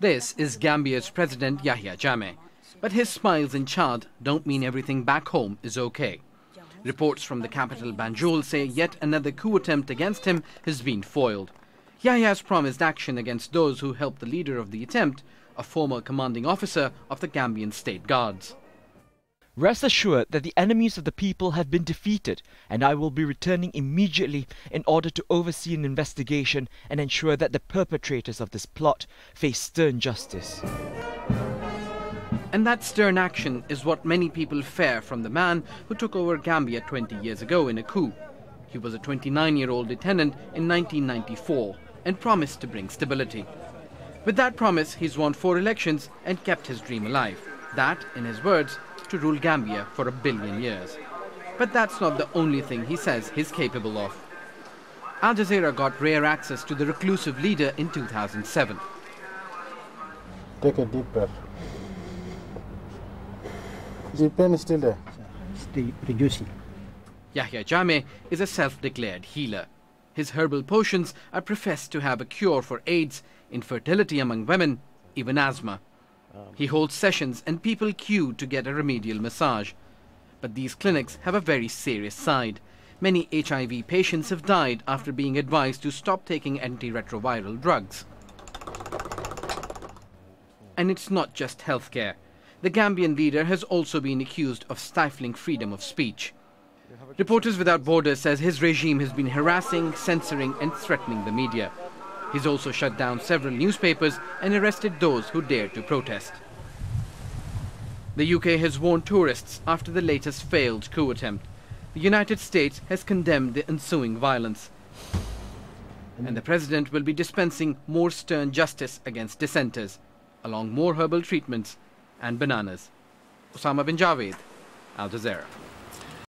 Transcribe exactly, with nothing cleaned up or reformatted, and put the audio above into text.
This is Gambia's President Yahya Jammeh. But his smiles in Chad don't mean everything back home is okay. Reports from the capital Banjul say yet another coup attempt against him has been foiled. Yahya has promised action against those who helped the leader of the attempt, a former commanding officer of the Gambian State Guards. Rest assured that the enemies of the people have been defeated, and I will be returning immediately in order to oversee an investigation and ensure that the perpetrators of this plot face stern justice. And that stern action is what many people fear from the man who took over Gambia twenty years ago in a coup. He was a twenty-nine-year-old lieutenant in nineteen ninety-four and promised to bring stability. With that promise, he's won four elections and kept his dream alive. That, in his words, to rule Gambia for a billion years. But that's not the only thing he says he's capable of. Al Jazeera got rare access to the reclusive leader in two thousand seven. Take a deep breath. Is the pain still there? Still reducing. Yahya Jammeh is a self-declared healer. His herbal potions are professed to have a cure for AIDS, infertility among women, even asthma. He holds sessions and people queue to get a remedial massage. But these clinics have a very serious side. Many H I V patients have died after being advised to stop taking antiretroviral drugs. And it's not just healthcare. The Gambian leader has also been accused of stifling freedom of speech. Reporters Without Borders says his regime has been harassing, censoring and threatening the media. He's also shut down several newspapers and arrested those who dared to protest. The U K has warned tourists after the latest failed coup attempt. The United States has condemned the ensuing violence. And the president will be dispensing more stern justice against dissenters, along more herbal treatments and bananas. Osama Bin Javaid, Al Jazeera.